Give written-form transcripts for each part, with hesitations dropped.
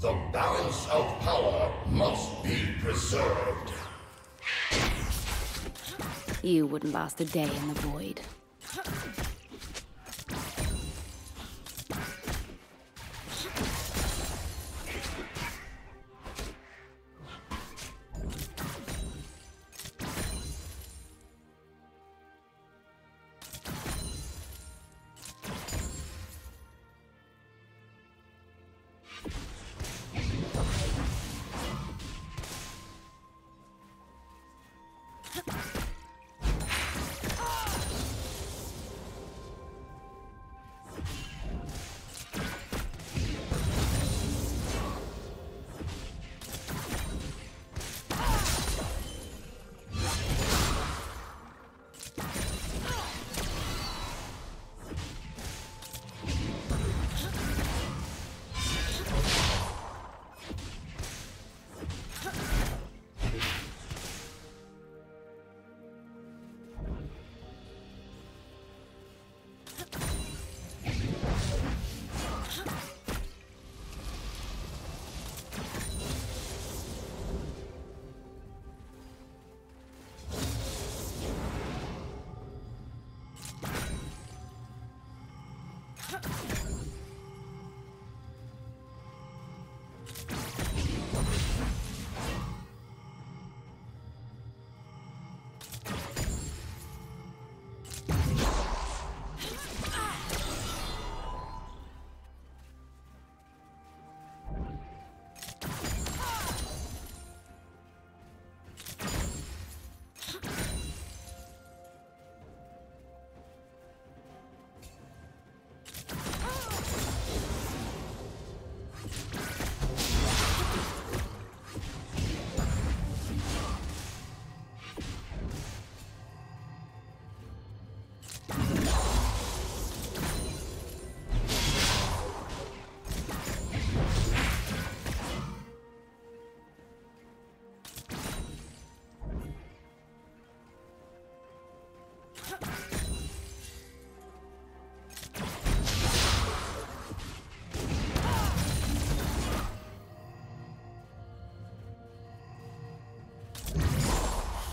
The balance of power must be preserved. You wouldn't last a day in the void.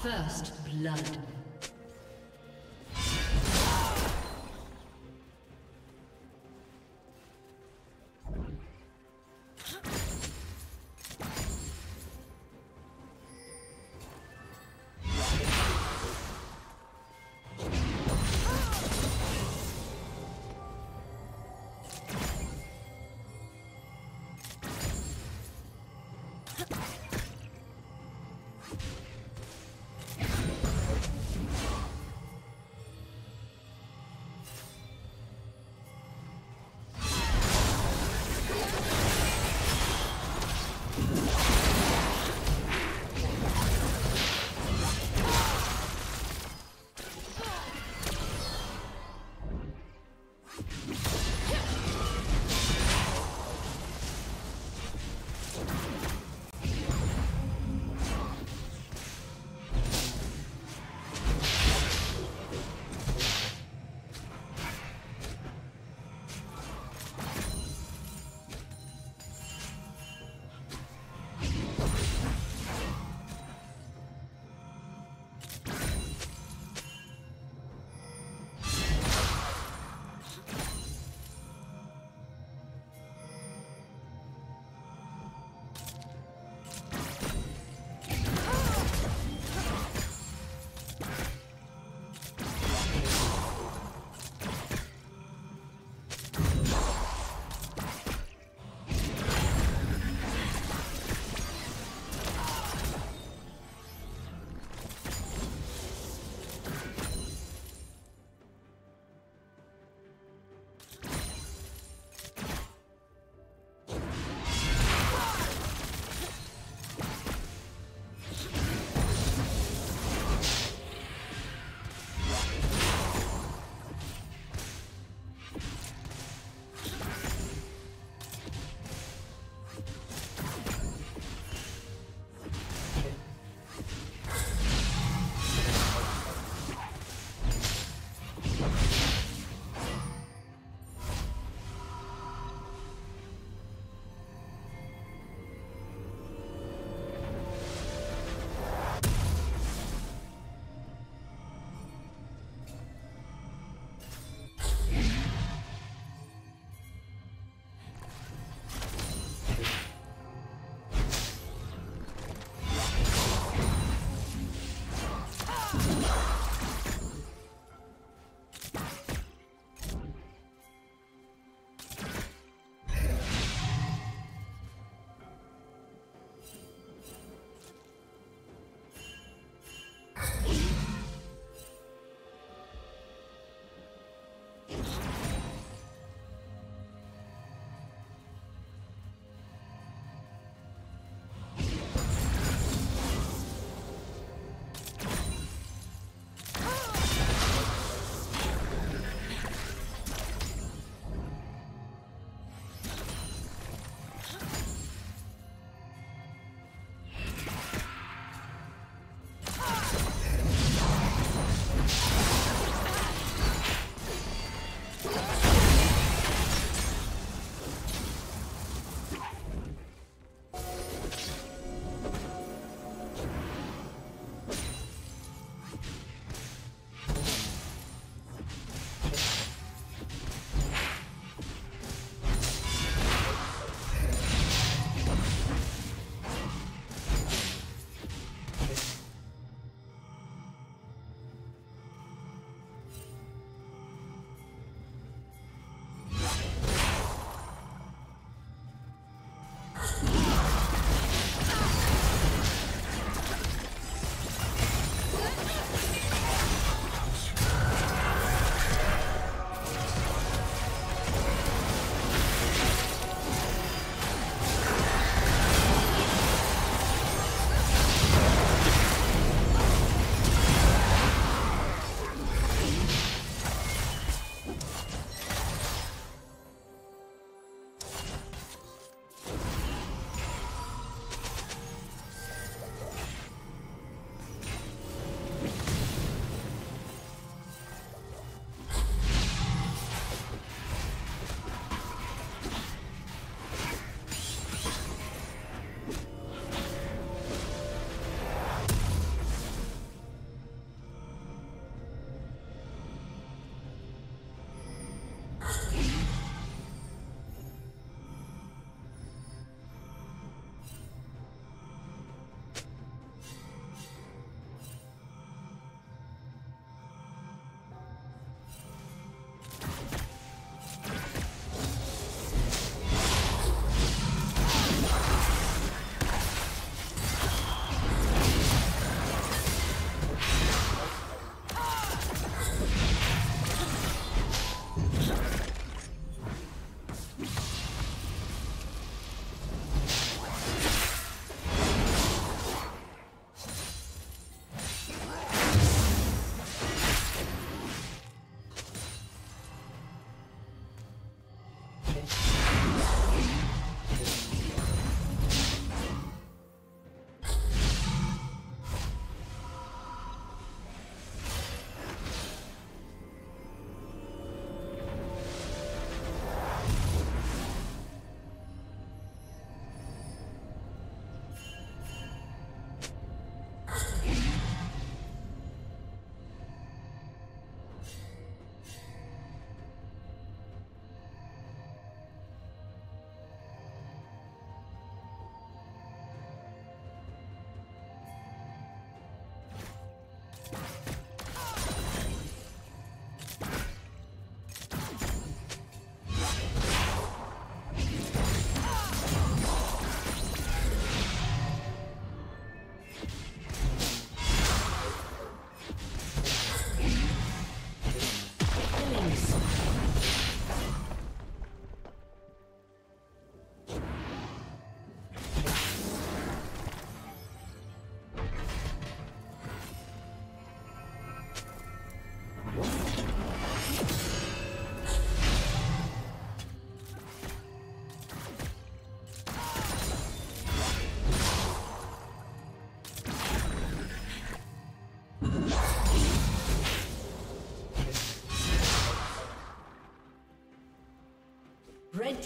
First blood.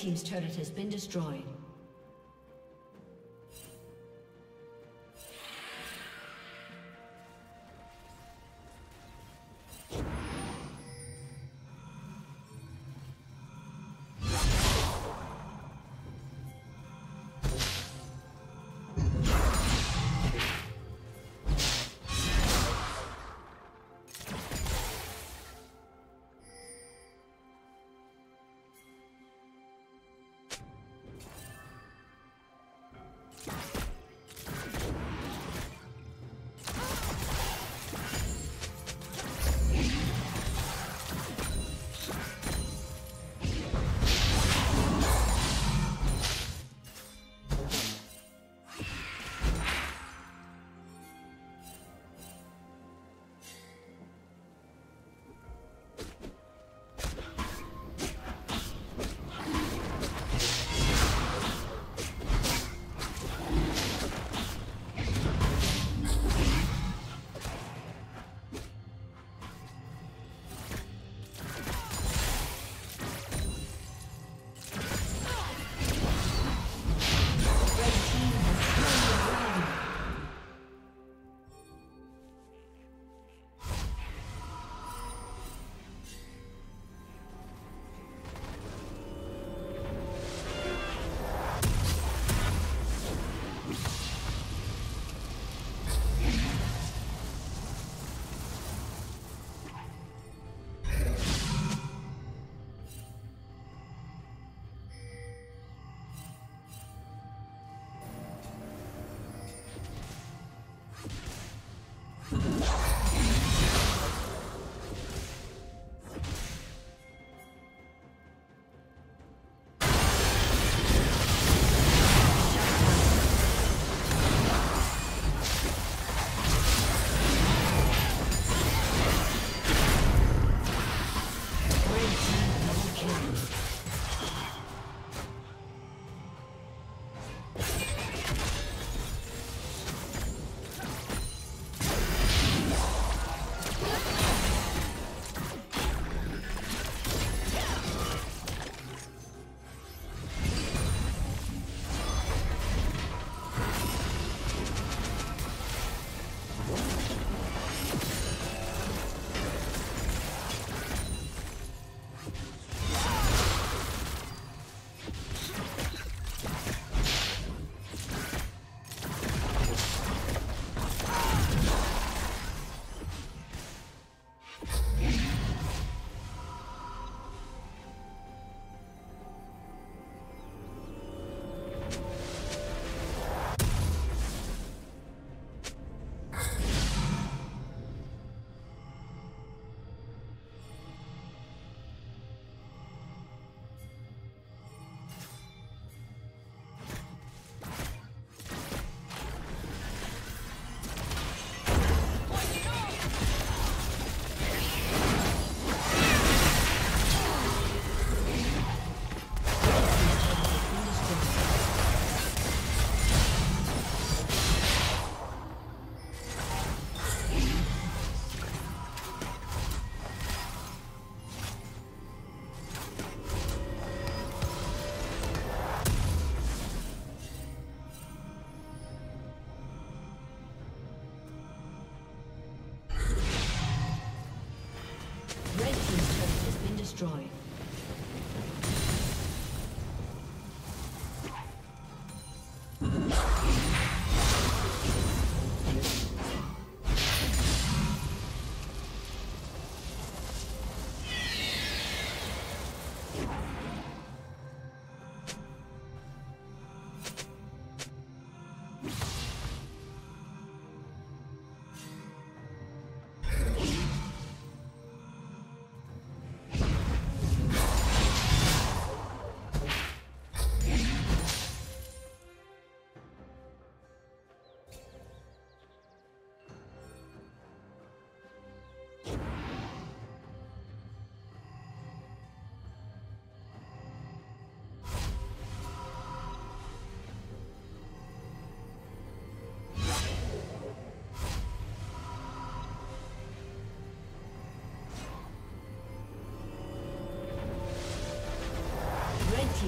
team's turret has been destroyed.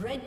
Red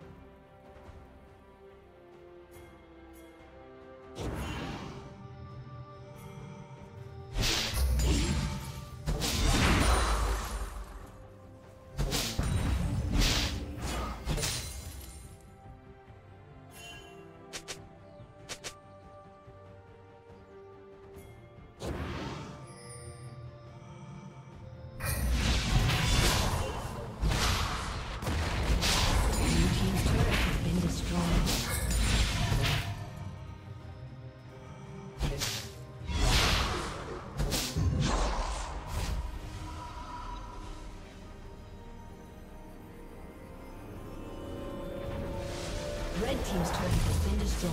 Red team's turret has been destroyed.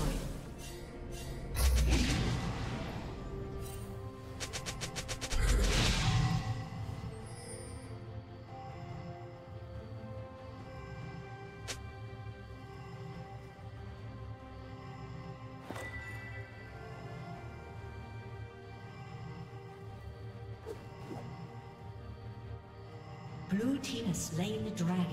Blue team has slain the dragon.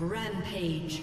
Rampage.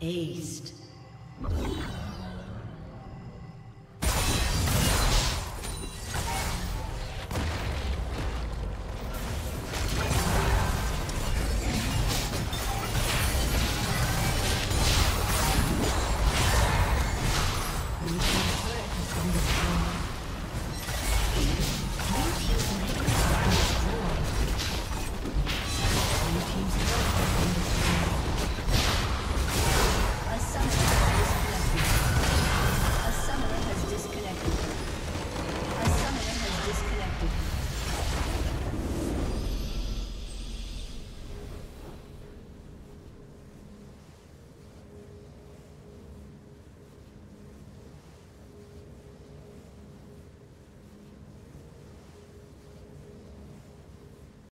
Aced.